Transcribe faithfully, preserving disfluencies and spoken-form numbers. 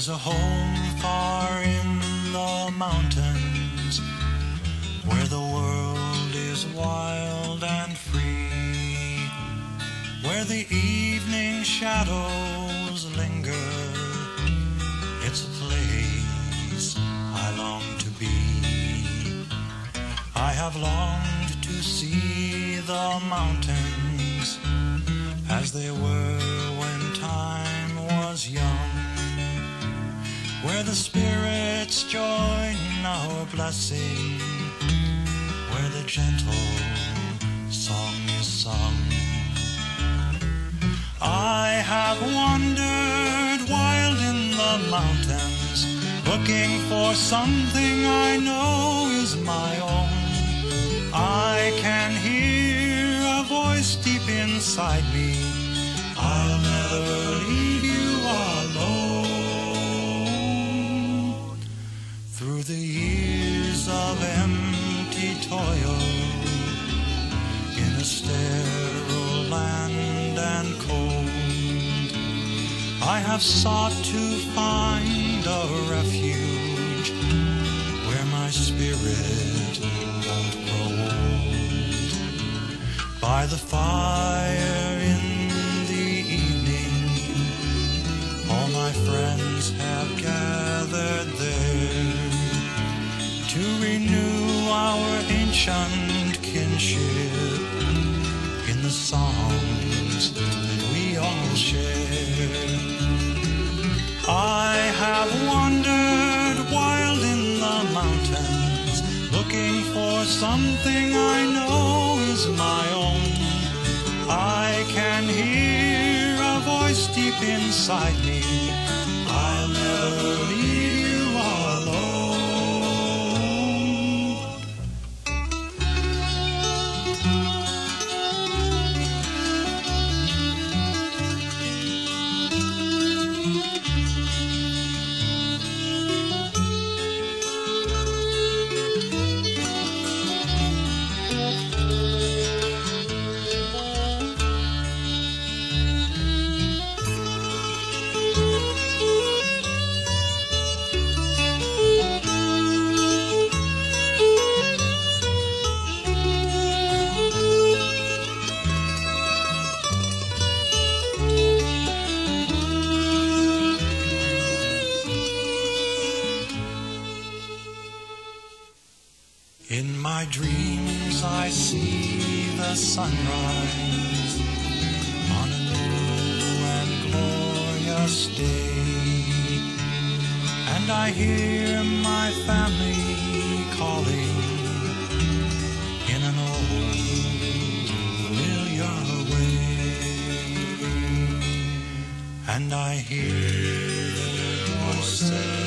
There's a home far in the mountains where the world is wild and free, where the evening shadows linger. It's a place I long to be. I have longed to see the mountains as they were when time was young, where the spirits join our blessing, where the gentle song is sung. I have wandered wild in the mountains, looking for something I know is my own. I can hear a voice deep inside me, I'll never leave you alone. Through the years of empty toil, in a sterile land and cold, I have sought to find a refuge where my spirit won't grow old. By the fire in the evening, all my friends have gathered there to renew our ancient kinship in the songs that we all share. I have wandered wild in the mountains, looking for something I know is my own. I can hear a voice deep inside me, I'll never leave you alone. In my dreams I see the sunrise on a new and glorious day, and I hear my family calling in an old familiar way, and I hear the voices